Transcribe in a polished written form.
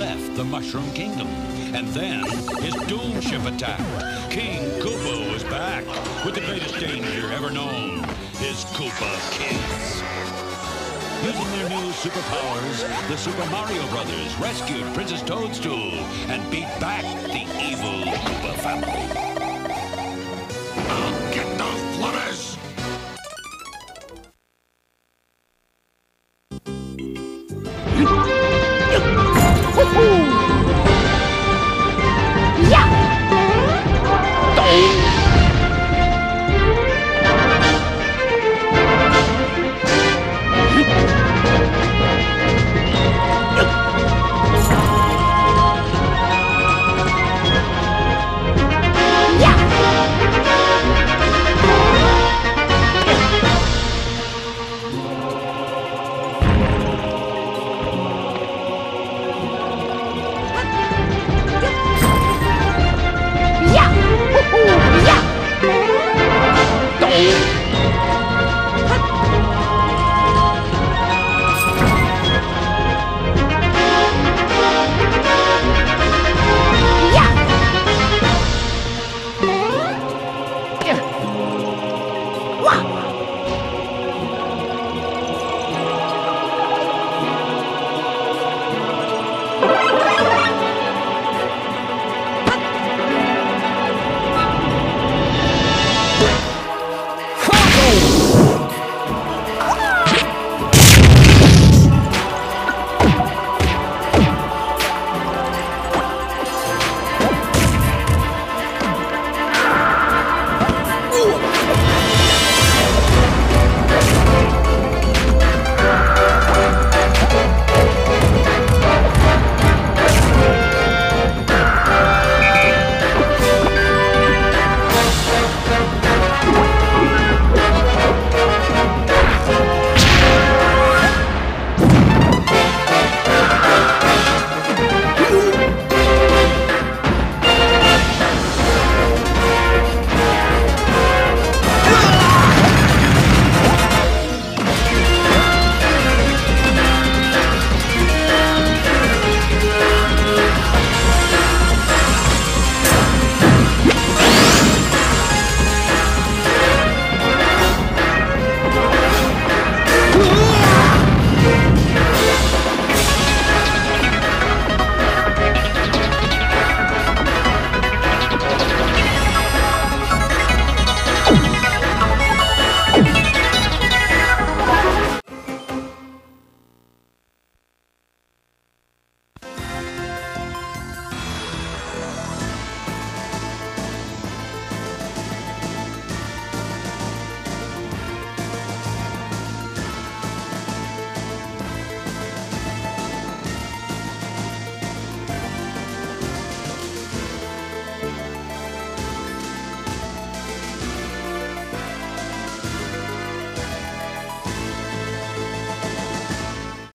left the Mushroom Kingdom. And then his Doom Ship attacked. King Koopa was back with the greatest danger ever known, his Koopa Kids. Using their new superpowers, the Super Mario Brothers rescued Princess Toadstool and beat back the evil Koopa family.